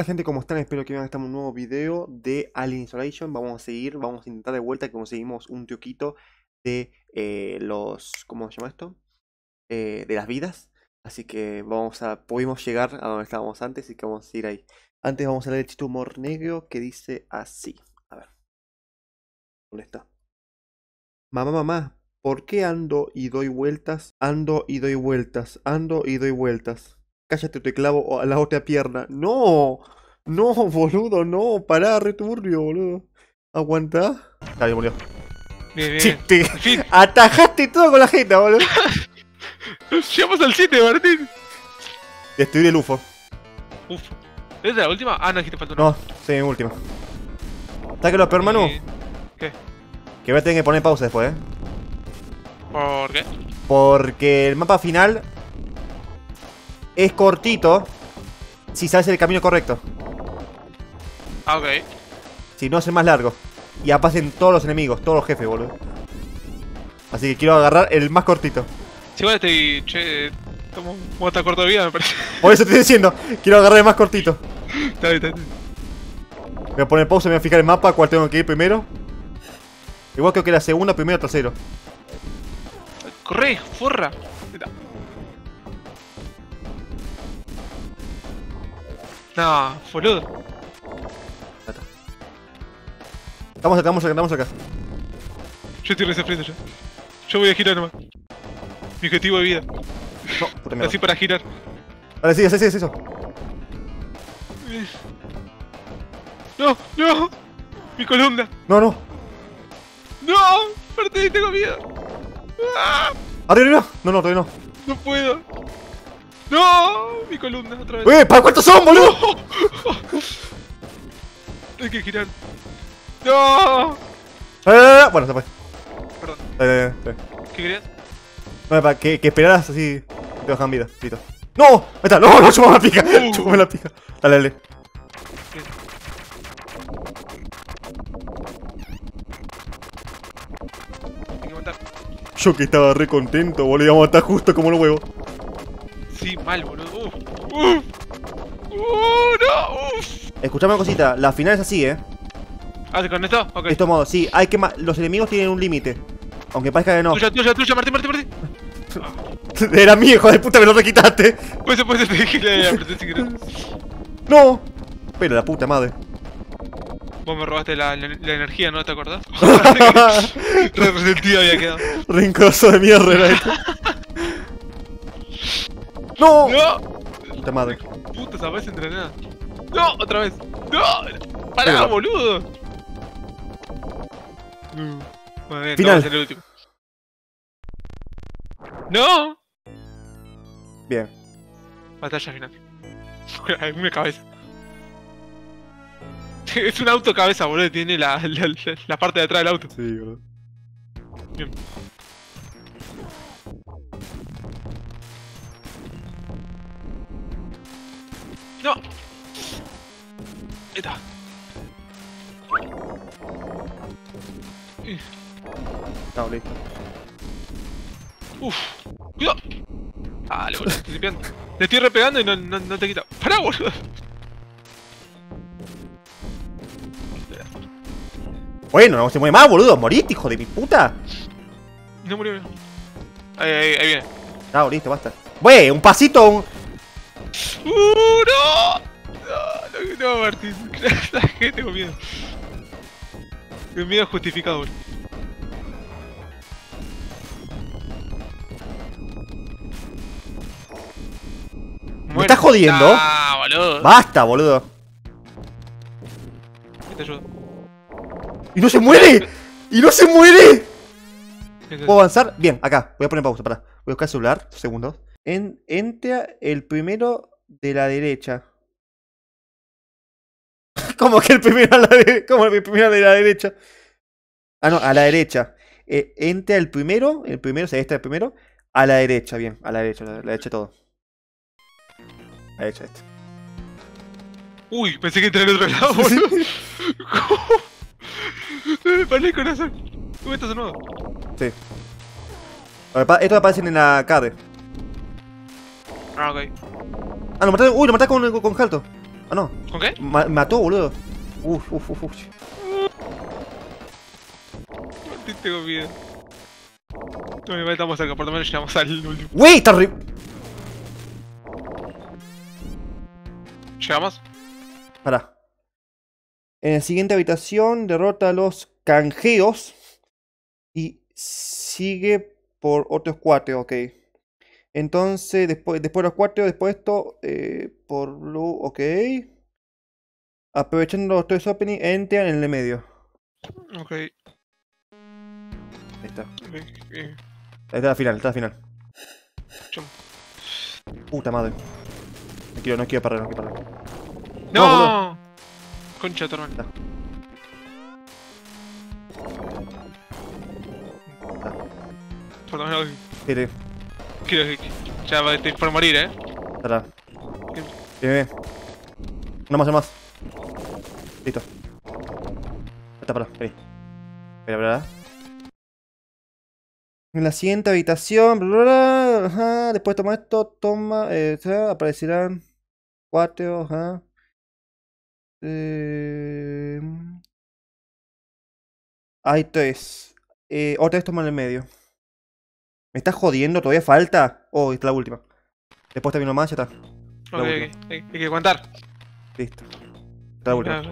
Hola gente, ¿cómo están? Espero que vean este nuevo video de Alien Isolation. Vamos a intentar de vuelta que conseguimos un truquito de ¿cómo se llama esto? De las vidas. Así que pudimos llegar a donde estábamos antes, así que vamos a ir ahí. Antes vamos a leer el chiste humor negro que dice así. A ver. ¿Dónde está? Mamá, mamá, ¿por qué ando y doy vueltas? Ando y doy vueltas, ando y doy vueltas. Cállate, te clavo a la otra pierna. ¡No! ¡No, boludo! ¡No! ¡Pará, returbio, boludo! ¿Aguanta? Está bien, murió. Bien, bien. ¡Chiste! Sí. ¡Atajaste todo con la jeta, boludo! ¡Llegamos al 7, Martín! Destruir el UFO. ¿Ufo? ¿Es la última? Ah, no, dijiste falta una. No, sí, última. ¡Sáquelo, pero Manu! ¿Qué? Que voy a tener que poner pausa después, ¿eh? ¿Por qué? Porque el mapa final es cortito si sabes el camino correcto. Ah, ok. Si no, es el más largo. Y aparecen todos los enemigos, todos los jefes, boludo. Así que quiero agarrar el más cortito. Si igual estoy... Che, tomo un tan corto de vida, me parece. Por eso te estoy diciendo, quiero agarrar el más cortito. Está bien, está bien. Voy a poner pausa y me voy a fijar el mapa, cuál tengo que ir primero. Igual creo que la segunda, primero, tercero. Corre, forra. No, boludo. Estamos acá. Yo estoy recién frente ya. Yo voy a girar nomás. Mi objetivo de vida. No, puta mierda. Así para girar. Ahora sí, es eso. No, no. Mi columna. No, no. No, perdí, tengo miedo. ¡Ah! Arriba, no, todavía no. No puedo. No, mi columna otra vez. ¿Para cuántos son, boludo? No. Hay que girar. No. Bueno, se fue. Perdón. ¿Qué querías? No, para que esperaras así te bajan vida, listo. No, ahí está. No, chupame la pica. Chupame la pica. Dale. ¿Qué? Hay que matar. Yo que estaba re contento, boludo, íbamos a matar justo como los huevos. Sí, mal, boludo. No. Escuchame una cosita, la final es así, ¿eh? Ah, ¿se conectó? Ok. De este modo, sí, hay que los enemigos tienen un límite. Aunque parezca que no. Tuya, Martín. Era mi hijo de puta, me lo requitaste. Pues te dije que la apreté sin querer. No. Pero la puta madre. Vos me robaste la energía, ¿no? ¿Te acordás? Re resentido había quedado. Rincoso de mierda era esto. ¡No! ¡No! Puta madre. Puta, esa vez entrenada. ¡No! ¡Otra vez! ¡No! ¡Pará, venga, boludo! Bueno, bien, final. El último. ¡No! Bien. Batalla final. En una cabeza. Es un auto cabeza, boludo. Tiene la parte de atrás del auto. Sí, boludo. Bien. No. Ahí está. Está listo. Uff. Cuidado. Ah, le boludo, estoy limpiando. Le estoy repegando y no te quita. Pará, boludo. Bueno, no se mueve más, boludo. Moriste, hijo de mi puta. No murió. Ahí viene. Está listo, basta. Wey, un pasito. ¡No! No, Martín. La gente, tengo miedo. Tengo miedo justificado, boludo. ¿Me estás jodiendo? ¡Ah, boludo! ¡Basta, boludo! ¿Qué te ayuda? ¡Y no se muere! ¡Y no se muere! ¿Puedo avanzar? Bien, acá. Voy a poner pausa, pará. Voy a buscar el celular, segundos. Entra el primero de la derecha. ¿Cómo que el primero a la derecha? ¿Cómo el primero de la derecha? Ah, no, a la derecha. Entra el primero, o sea, este es el primero. A la derecha, bien, a la derecha todo. A la derecha este. Uy, pensé que entré al otro lado, boludo. Me paré el corazón. ¿Cómo estás de nuevo? Sí. Estos aparecen en la cave. Ah, ok. Ah, lo mataste. Uy, lo mataste con salto. Ah, no. ¿Con qué? Mató, boludo. Uf. Tengo miedo. No, igual estamos cerca, por lo menos llegamos al último. ¡Wey! ¡Está horrible! ¿Llegamos? Pará. En la siguiente habitación derrota a los canjeos y sigue por otros 4, ok. Entonces, después de los 4, después de esto, por blue, ok. Aprovechando los 3 opening, entran en el medio. Ok. Ahí está. Ahí está la final, Chum. Puta madre. No quiero parar, ¡No! Concha, tu hermano. Perdón, ya va a estar por morir, Está. Bien. No más. Listo. Está, pará, vení. Espera. En la siguiente habitación, ajá, después toma esto, aparecerán 4, ajá. Hay 3. Otra vez toma en el medio. ¿Me estás jodiendo? ¿Todavía falta? Oh, está la última. Después termino más, ya está. Hay que aguantar. Listo. Está la última.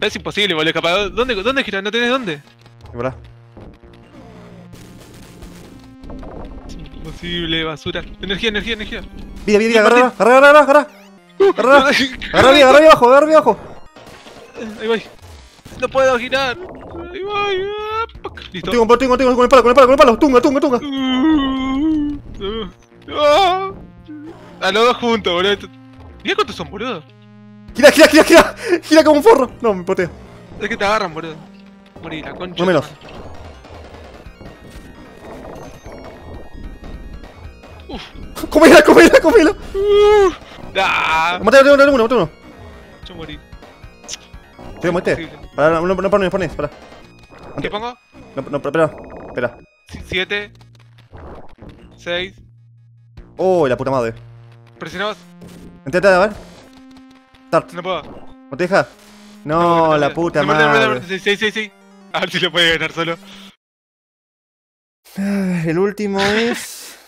Es imposible, boludo, escapado. ¿Dónde girar? ¿No tenés dónde? ¿Verdad? Imposible, basura. Energía. Vida, agarra bien abajo, Ahí voy. No puedo girar. Ahí voy. Listo. Tengo con el palo. Tunga. A los dos juntos, boludo. Mira cuántos son, boludo. Gira. Gira como un forro. No, me poteo. Es que te agarran, boludo. Morí, la concha. No menos. Uff. Comela. Mate uno. Yo morí. Te voy a meter. Pará, no pones, pará. ¿Qué pongo? No, espera. 7. 6. Oh, la puta madre. Presionabas. Entrate a ver. Start. No puedo. ¿No te deja? No, la puta madre. Sí. A ver si lo puede ganar solo. El último es...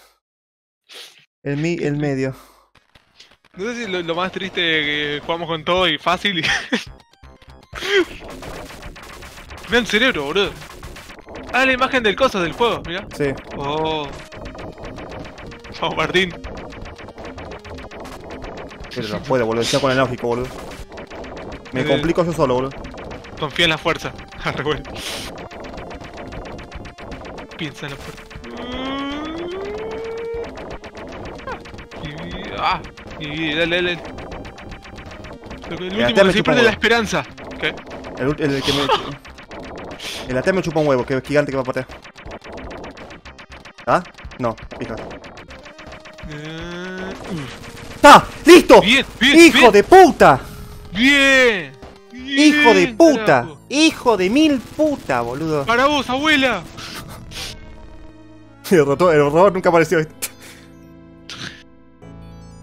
el medio. No sé si es lo más triste que jugamos con todo y fácil y... Mirá el cerebro, boludo. Ah, la imagen del coso del juego, mirá. Sí. Oh. Vamos, Martín. Pero no puedo, boludo. Está con el lógico, boludo. Me complico yo solo, boludo. Confía en la fuerza. Recuerda. Piensa en la fuerza. Y dale. El último, si pierde la esperanza. ¿Qué? El que me... El AT me chupa un huevo, que es gigante que va a patear. ¿Ah? No, fíjate. ¡Está! ¡Listo! Bien, ¡hijo de puta! ¡Bien! ¡Hijo de puta! Carajo. ¡Hijo de mil puta, boludo! ¡Para vos, abuela! El robot nunca apareció.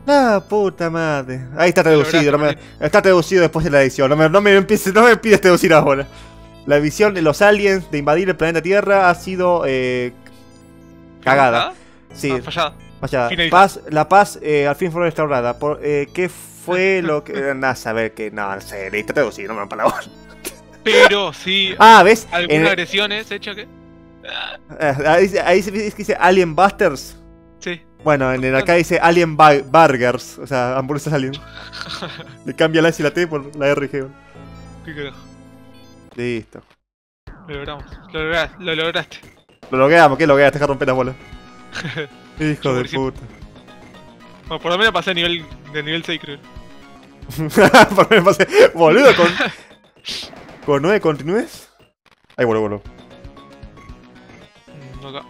La puta madre. Ahí está traducido. Está traducido después de la edición. No me pides traducir ahora. La visión de los aliens de invadir el planeta Tierra ha sido cagada. Sí. Fallada. La paz al fin fue restaurada. ¿Qué fue lo que...? Nada, saber que... No sé, está traducido, no me dan palabras. Pero sí. Ah, ¿ves? ¿Alguna agresión es hecha que...? Ahí dice Alien Busters. Sí. Bueno, en el acá dice Alien Burgers, o sea, hamburguesas alien. Le cambia la S y la T por la R y G. ¿Qué carajo? Listo. Lo logramos. Lo lograste. Lo logramos, ¿qué lograste? Deja romper las bolas. Hijo de puta. Bueno, por lo menos pasé de nivel 6, creo. Por lo menos pasé. Boludo, con... ¿Con 9 continúes? Ahí, boludo. Acá.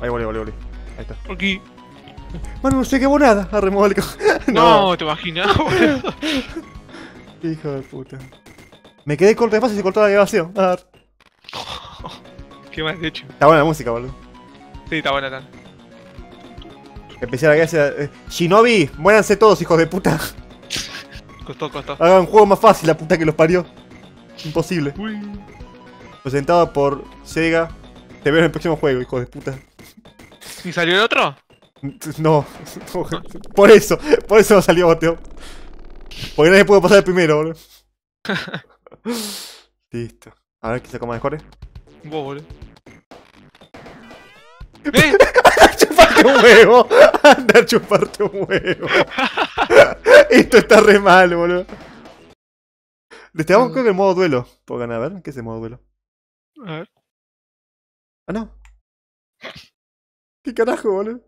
Ahí volé. Ahí está. Aquí. Mano, no se quemó nada. A remolco. No, te imaginas, boludo. Hijo de puta. Me quedé corto de paso y se cortó la grabación. A ver. Qué más de hecho. Está buena la música, boludo. Sí, está buena tal. Empecé la gracia. Shinobi, muéranse todos, hijos de puta. Costó. Hagan un juego más fácil, la puta que los parió. Imposible. Uy. Presentado por Sega. Te veo en el próximo juego, hijo de puta. ¿Y salió el otro? No. Por eso no salió boteo. Porque nadie pudo pasar el primero, boludo. Listo. A ver, ¿qué sacó más mejores? Vos, boludo. ¡Eh! ¡Chuparte un huevo! ¡Anda a chuparte un huevo! Esto está re mal, boludo. Destacamos creo que el modo duelo. Por ganar, a ver, ¿qué es el modo duelo? A ver. Ah, no. ¿Qué carajo, boludo?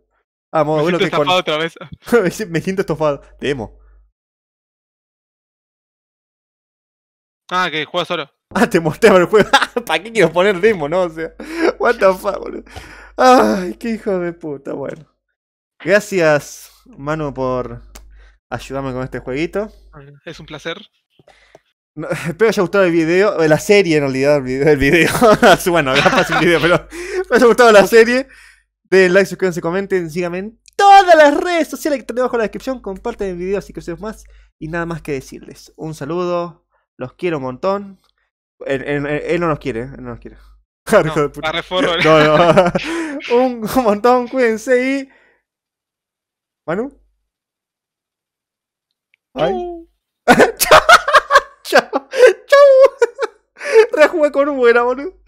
Ah, modo duelo que con... otra vez. Me siento estofado. Demo. Ah, que juegas solo. Ah, te mostraba el juego. ¿Para qué quiero poner demo, no? O sea, what the fuck, boludo. Ay, qué hijo de puta, bueno. Gracias, Manu, por ayudarme con este jueguito. Es un placer. No, espero que haya gustado el video, la serie en realidad, el video. Bueno, capaz un video, pero espero que haya gustado la serie. Den like, suscríbanse, comenten, síganme en todas las redes sociales que están debajo en la descripción. Comparten el video así que ustedes más. Y nada más que decirles. Un saludo, los quiero un montón. Él no nos quiere, No. Un montón, cuídense y... Manu. Bye. Chau. Rejugué con un buena, boludo.